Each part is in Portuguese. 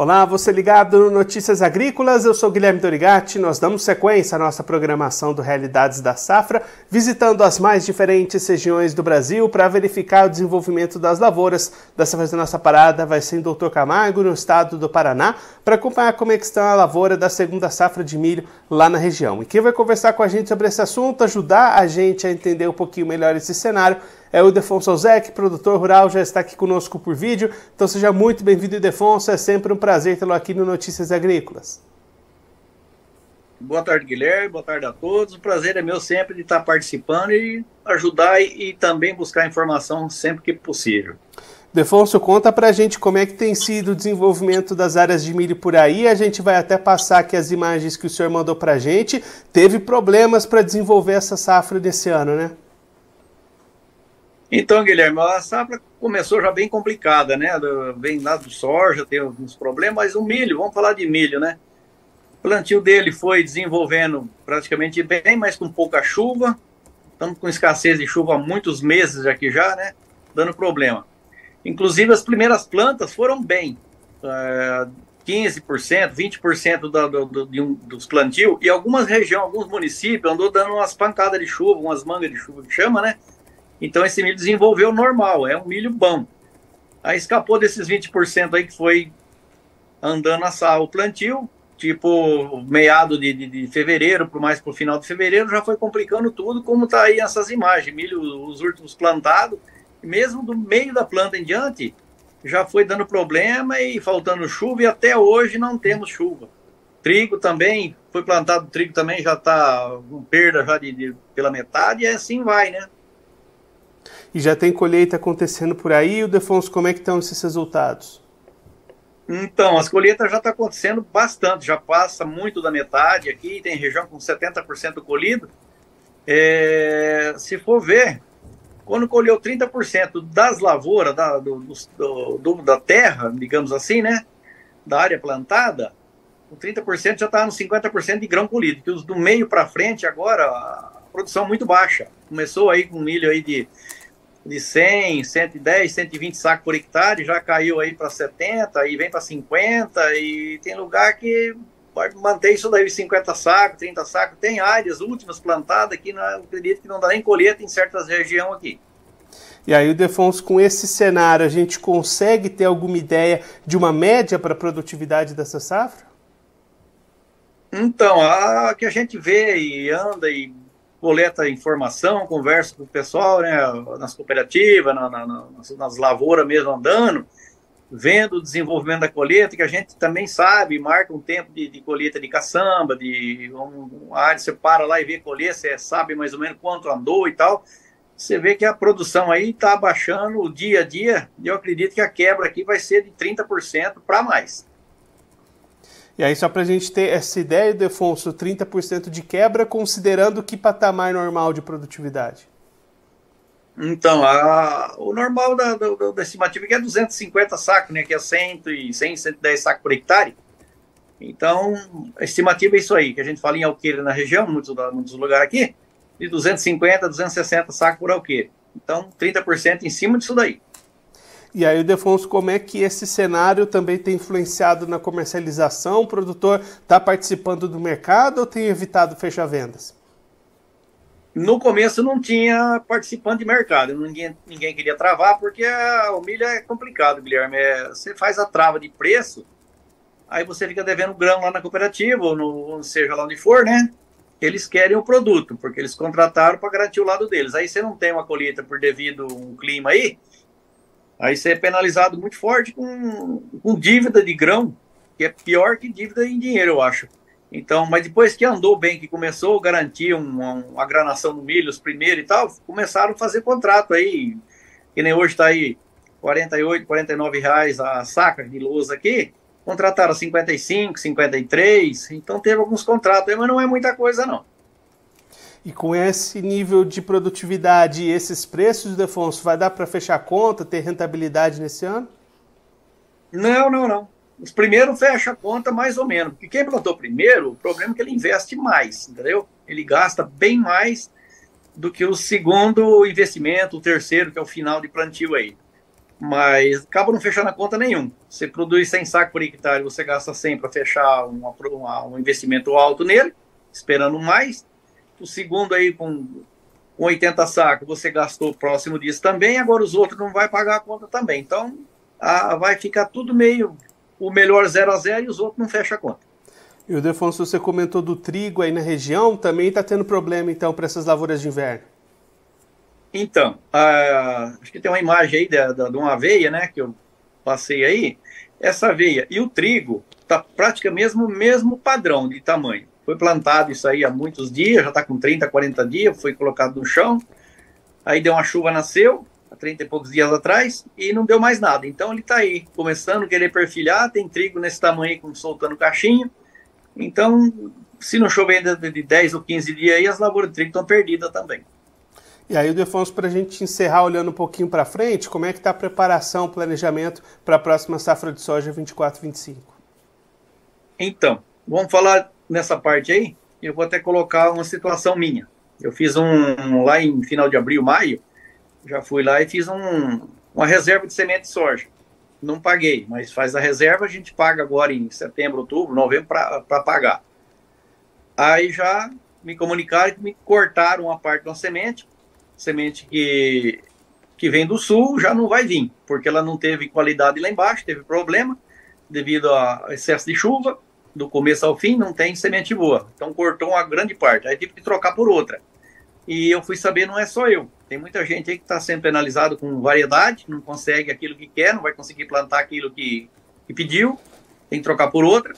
Olá, você ligado no Notícias Agrícolas, eu sou Guilherme Dorigatti. Nós damos sequência à nossa programação do Realidades da Safra, visitando as mais diferentes regiões do Brasil para verificar o desenvolvimento das lavouras. Dessa vez a nossa parada vai ser em Dr. Camargo, no estado do Paraná, para acompanhar como é que está a lavoura da segunda safra de milho lá na região. E quem vai conversar com a gente sobre esse assunto, ajudar a gente a entender um pouquinho melhor esse cenário, é o Ildefonso Alzec, produtor rural, já está aqui conosco por vídeo. Então seja muito bem-vindo, Ildefonso. É sempre um prazer tê-lo aqui no Notícias Agrícolas. Boa tarde, Guilherme. Boa tarde a todos. O prazer é meu sempre de estar participando e ajudar e também buscar informação sempre que possível. Ildefonso, conta pra gente como é que tem sido o desenvolvimento das áreas de milho por aí. A gente vai até passar aqui as imagens que o senhor mandou pra gente. Teve problemas para desenvolver essa safra desse ano, né? Então, Guilherme, a safra começou já bem complicada, né? Vem lá do soja, tem alguns problemas, mas o milho, vamos falar de milho, né? O plantio dele foi desenvolvendo praticamente bem, mas com pouca chuva. Estamos com escassez de chuva há muitos meses aqui já, né? Dando problema. Inclusive, as primeiras plantas foram bem. 15%, 20% dos plantios. E algumas regiões, alguns municípios, andou dando umas pancadas de chuva, umas mangas de chuva que chama, né? Então esse milho desenvolveu normal, é um milho bom. Aí escapou desses 20% aí que foi andando o plantio, tipo meado de fevereiro, mais para o final de fevereiro, já foi complicando tudo, como está aí essas imagens. Milho, os últimos plantados, mesmo do meio da planta em diante, já foi dando problema e faltando chuva, e até hoje não temos chuva. Trigo também, foi plantado trigo também, já está com perda já pela metade, e assim vai, né? E já tem colheita acontecendo por aí. Ildefonso, como é que estão esses resultados? Então, as colheitas já estão acontecendo bastante, já passa muito da metade aqui, tem região com 70% colhido. Se for ver, quando colheu 30% das lavouras, da terra, digamos assim, né, da área plantada, o 30% já está nos 50% de grão colhido, que do meio para frente agora, a produção muito baixa. Começou aí com milho aí de 100, 110, 120 sacos por hectare, já caiu aí para 70, aí vem para 50, e tem lugar que pode manter isso daí, 50 sacos, 30 sacos, tem áreas últimas plantadas que não acredito que não dá nem colheita em certas regiões aqui. E aí, Ildefonso, com esse cenário, a gente consegue ter alguma ideia de uma média para a produtividade dessa safra? Então, a que a gente vê e anda e coleta informação, conversa com o pessoal, né, nas cooperativas, nas lavouras mesmo andando, vendo o desenvolvimento da colheita, que a gente também sabe, marca um tempo de colheita de caçamba, uma área você para lá e vê colher, você sabe mais ou menos quanto andou e tal, você vê que a produção aí está baixando o dia a dia, e eu acredito que a quebra aqui vai ser de 30% para mais. E aí, só para a gente ter essa ideia, Ildefonso, 30% de quebra, considerando que patamar normal de produtividade? Então, o normal da estimativa que é 250 sacos, né, que é 100, 110 sacos por hectare. Então, a estimativa é isso aí, que a gente fala em alqueire na região, muitos lugares aqui, de 250 a 260 sacos por alqueire. Então, 30% em cima disso daí. E aí, Ildefonso, como é que esse cenário também tem influenciado na comercialização? O produtor está participando do mercado ou tem evitado fechar vendas? No começo não tinha participante de mercado, ninguém queria travar, porque o milho é complicado, Guilherme. Você faz a trava de preço, aí você fica devendo grão lá na cooperativa, ou seja lá onde for, né? Eles querem o produto, porque eles contrataram para garantir o lado deles. Aí você não tem uma colheita por devido a um clima aí, aí você é penalizado muito forte com dívida de grão, que é pior que dívida em dinheiro, eu acho. Então, mas depois que andou bem, que começou a garantir uma granação no milho, os primeiros e tal, começaram a fazer contrato aí, que nem hoje está aí R$48, R$49 a saca de lousa aqui, contrataram R$55, R$53, então teve alguns contratos aí, mas não é muita coisa não. E com esse nível de produtividade e esses preços, Ildefonso, vai dar para fechar a conta, ter rentabilidade nesse ano? Não. Os primeiros fecham a conta mais ou menos. Porque quem plantou primeiro, o problema é que ele investe mais, entendeu? Ele gasta bem mais do que o segundo investimento, o terceiro, que é o final de plantio aí. mas acaba não fechando a conta nenhum. Você produz 100 sacos por hectare, você gasta 100 para fechar um investimento alto nele, esperando mais. O segundo aí com 80 sacos, você gastou próximo disso também, agora os outros não vai pagar a conta também. Então, vai ficar tudo meio, o melhor 0 a 0 e os outros não fecham a conta. E o Ildefonso, você comentou do trigo aí na região, também está tendo problema então para essas lavouras de inverno? Então, acho que tem uma imagem aí de uma aveia, né, que eu passei aí. Essa aveia e o trigo está praticamente o mesmo padrão de tamanho. Foi plantado isso aí há muitos dias, já está com 30, 40 dias, foi colocado no chão. Aí deu uma chuva, nasceu, há 30 e poucos dias atrás, e não deu mais nada. Então ele está aí, começando a querer perfilhar, tem trigo nesse tamanho aí, soltando caixinha. Então, se não chover ainda de 10 ou 15 dias aí, as lavouras de trigo estão perdidas também. E aí, Ildefonso, para a gente encerrar olhando um pouquinho para frente, como é que está a preparação, o planejamento para a próxima safra de soja 24-25? Então, vamos falar nessa parte aí. Eu vou até colocar uma situação minha. Eu fiz lá em final de abril, maio, já fui lá e fiz uma reserva de semente de soja. Não paguei, mas faz a reserva, a gente paga agora em setembro, outubro, novembro para pagar. Aí já me comunicaram que me cortaram uma parte de uma semente que vem do sul já não vai vir, porque ela não teve qualidade lá embaixo, teve problema devido ao excesso de chuva, do começo ao fim não tem semente boa, então cortou uma grande parte, aí tive que trocar por outra. E eu fui saber, não é só eu, tem muita gente aí que está sendo penalizado com variedade, não consegue aquilo que quer, não vai conseguir plantar aquilo que pediu, tem que trocar por outra,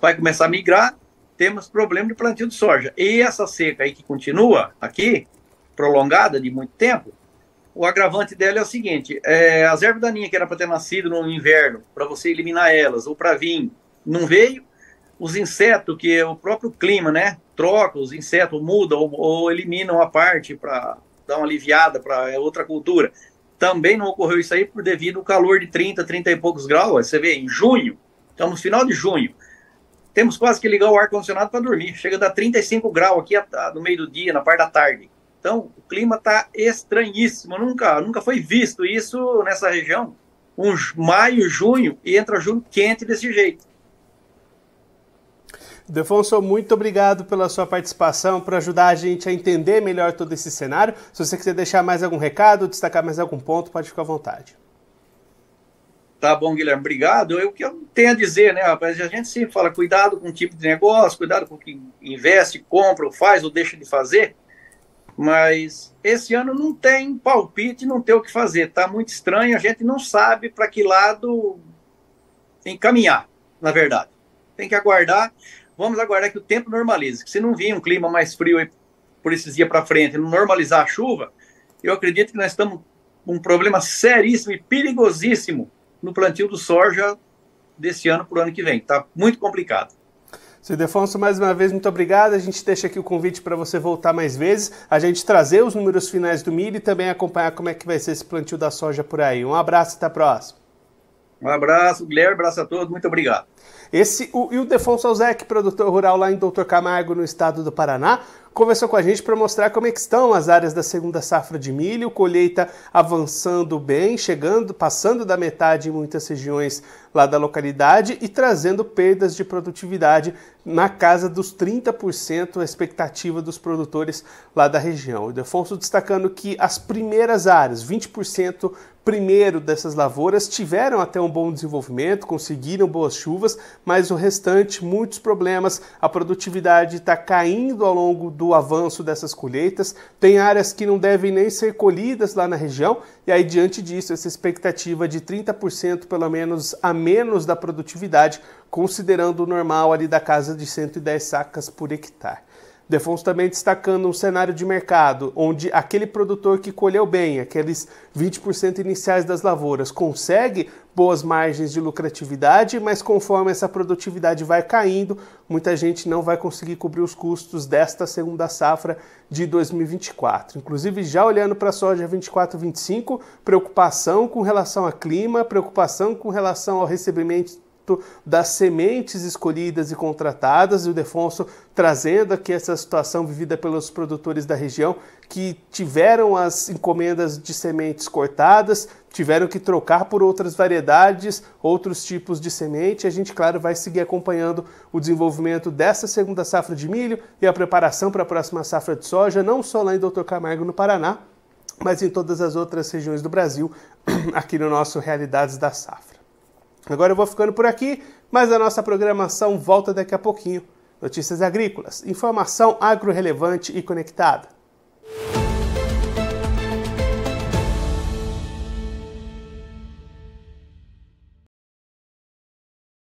vai começar a migrar, temos problema de plantio de soja. E essa seca aí que continua aqui, prolongada de muito tempo, o agravante dela é o seguinte, as ervas daninhas que era para ter nascido no inverno, para você eliminar elas, ou para vir, não veio, os insetos, que é o próprio clima, né, troca, os insetos mudam ou eliminam a parte para dar uma aliviada para outra cultura, também não ocorreu isso aí por devido ao calor de 30, 30 e poucos graus, você vê, em junho, estamos no final de junho, temos quase que ligar o ar-condicionado para dormir, chega a dar 35 graus aqui no meio do dia, na parte da tarde. Então, o clima está estranhíssimo, nunca foi visto isso nessa região, maio, junho, e entra junho quente desse jeito. Ildefonso, muito obrigado pela sua participação, por ajudar a gente a entender melhor todo esse cenário. Se você quiser deixar mais algum recado, destacar mais algum ponto, pode ficar à vontade. Tá bom, Guilherme, obrigado. O que eu tenho a dizer, né, rapaz, a gente sempre fala, cuidado com o tipo de negócio, cuidado com o que investe, compra, ou faz, ou deixa de fazer. Mas esse ano não tem palpite, não tem o que fazer. Está muito estranho, a gente não sabe para que lado encaminhar, na verdade. Tem que aguardar, vamos aguardar que o tempo normalize. Que se não vir um clima mais frio aí por esses dias para frente, não normalizar a chuva, eu acredito que nós estamos com um problema seríssimo e perigosíssimo no plantio do soja desse ano para o ano que vem. Está muito complicado. Seu Ildefonso, mais uma vez, muito obrigado. A gente deixa aqui o convite para você voltar mais vezes, a gente trazer os números finais do milho e também acompanhar como é que vai ser esse plantio da soja por aí. Um abraço e até a próxima. Um abraço, Guilherme, abraço a todos, muito obrigado. Esse o Ildefonso Alzec, produtor rural lá em Dr. Camargo, no estado do Paraná, conversou com a gente para mostrar como é que estão as áreas da segunda safra de milho, colheita avançando bem, chegando, passando da metade em muitas regiões lá da localidade e trazendo perdas de produtividade na casa dos 30%, a expectativa dos produtores lá da região. O Ildefonso destacando que as primeiras áreas, 20% primeiro dessas lavouras, tiveram até um bom desenvolvimento, conseguiram boas chuvas, mas o restante, muitos problemas, a produtividade está caindo ao longo do avanço dessas colheitas, tem áreas que não devem nem ser colhidas lá na região, e aí diante disso, essa expectativa de 30% pelo menos a menos da produtividade, considerando o normal ali da casa de 110 sacas por hectare. Ildefonso também destacando um cenário de mercado, onde aquele produtor que colheu bem, aqueles 20% iniciais das lavouras, consegue boas margens de lucratividade, mas conforme essa produtividade vai caindo, muita gente não vai conseguir cobrir os custos desta segunda safra de 2024. Inclusive, já olhando para a soja 24-25, preocupação com relação ao clima, preocupação com relação ao recebimento âmbito das sementes escolhidas e contratadas, e o Ildefonso trazendo aqui essa situação vivida pelos produtores da região que tiveram as encomendas de sementes cortadas, tiveram que trocar por outras variedades, outros tipos de semente. A gente, claro, vai seguir acompanhando o desenvolvimento dessa segunda safra de milho e a preparação para a próxima safra de soja, não só lá em Dr. Camargo, no Paraná, mas em todas as outras regiões do Brasil, aqui no nosso Realidades da Safra. Agora eu vou ficando por aqui, mas a nossa programação volta daqui a pouquinho. Notícias Agrícolas, informação agro-relevante e conectada.